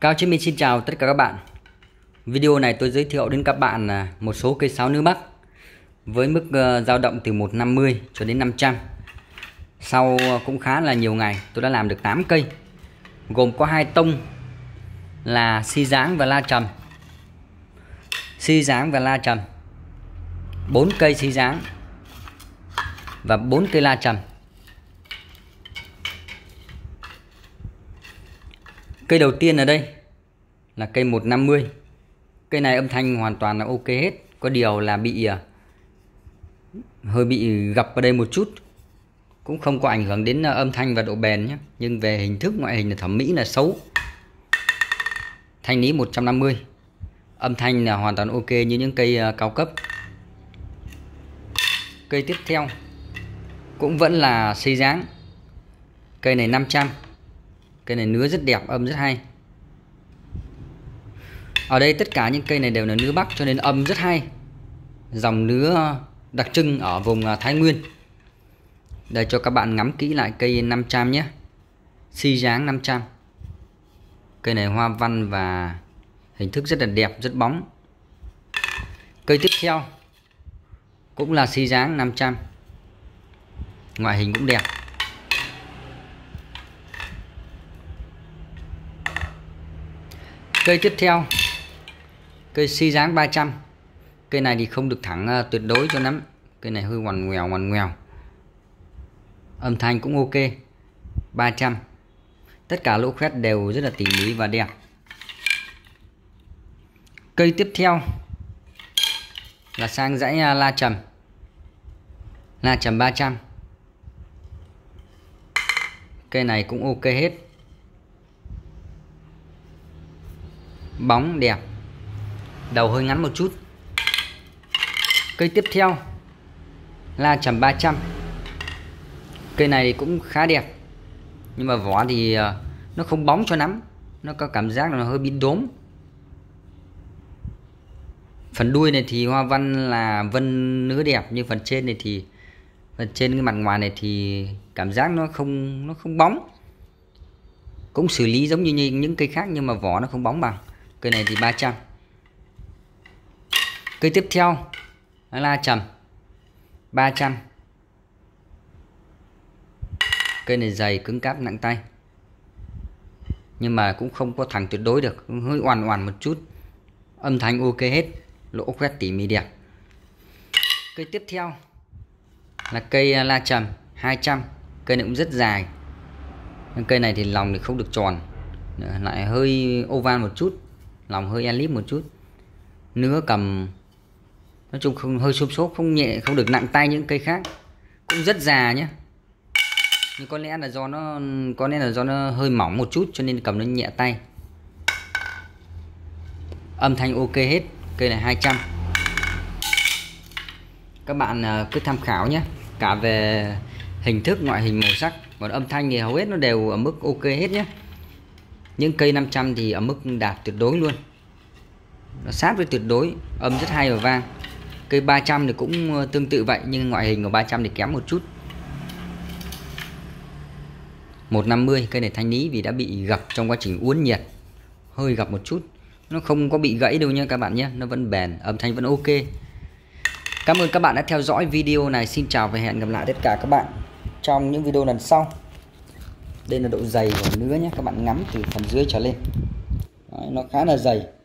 Cao Chí Minh xin chào tất cả các bạn. Video này tôi giới thiệu đến các bạn là một số cây sáo nữ Bắc với mức dao động từ 150 cho đến 500. Sau cũng khá là nhiều ngày tôi đã làm được 8 cây, gồm có 2 tông là si dáng và la trầm. 4 cây si dáng và 4 cây la trầm. Cây đầu tiên ở đây là cây 150. Cây này âm thanh hoàn toàn là ok hết, có điều là bị hơi bị gập ở đây một chút, cũng không có ảnh hưởng đến âm thanh và độ bền nhé, nhưng về hình thức, ngoại hình là thẩm mỹ là xấu. Thanh lý 150, âm thanh là hoàn toàn ok như những cây cao cấp. Cây tiếp theo cũng vẫn là xây dáng. Cây này 500. Cây này nứa rất đẹp, âm rất hay. Ở đây tất cả những cây này đều là nứa Bắc cho nên âm rất hay. Dòng nứa đặc trưng ở vùng Thái Nguyên. Để cho các bạn ngắm kỹ lại cây 500 nhé. Si dáng 500. Cây này hoa văn và hình thức rất là đẹp, rất bóng. Cây tiếp theo cũng là si dáng 500. Ngoại hình cũng đẹp. Cây tiếp theo, cây si dáng 300. Cây này thì không được thẳng tuyệt đối cho lắm. Cây này hơi ngoằn ngoèo. Âm thanh cũng ok. 300. Tất cả lỗ khoét đều rất là tỉ mỉ và đẹp. Cây tiếp theo là sang dãy la trầm. La trầm 300. Cây này cũng ok hết. Bóng đẹp. Đầu hơi ngắn một chút. Cây tiếp theo la trầm 300. Cây này thì cũng khá đẹp, nhưng mà vỏ thì nó không bóng cho lắm, nó có cảm giác là nó hơi bị đốm. Phần đuôi này thì hoa văn là vân nứa đẹp, nhưng phần trên này thì cái mặt ngoài này thì cảm giác nó không bóng. Cũng xử lý giống như những cây khác nhưng mà vỏ nó không bóng bằng. Cây này thì 300. Cây tiếp theo là la trầm 300. Cây này dày, cứng cáp, nặng tay, nhưng mà cũng không có thẳng tuyệt đối được, hơi oằn một chút. Âm thanh ok hết, lỗ khoét tỉ mỉ đẹp. Cây tiếp theo là cây la trầm 200. Cây này cũng rất dài. Cây này thì lòng thì không được tròn, lại hơi oval một chút, lòng hơi elip một chút. Nứa cầm nói chung không, hơi xốp xốp, không nhẹ, không được nặng tay những cây khác. Cũng rất già nhé, nhưng có lẽ là do nó hơi mỏng một chút cho nên cầm nó nhẹ tay. Âm thanh ok hết. Cây này 200. Các bạn cứ tham khảo nhé, cả về hình thức, ngoại hình, màu sắc. Còn âm thanh thì hầu hết nó đều ở mức ok hết nhé. Những cây 500 thì ở mức đạt tuyệt đối luôn, nó sát với tuyệt đối, âm rất hay và vang. Cây 300 thì cũng tương tự vậy, nhưng ngoại hình của 300 thì kém một chút. 150, cây này thanh lý vì đã bị gập trong quá trình uốn nhiệt, hơi gập một chút. Nó không có bị gãy đâu nha các bạn nhé, nó vẫn bền, âm thanh vẫn ok. Cảm ơn các bạn đã theo dõi video này. Xin chào và hẹn gặp lại tất cả các bạn trong những video lần sau. Đây là độ dày của nứa nhé, các bạn ngắm từ phần dưới trở lên. Đấy, nó khá là dày.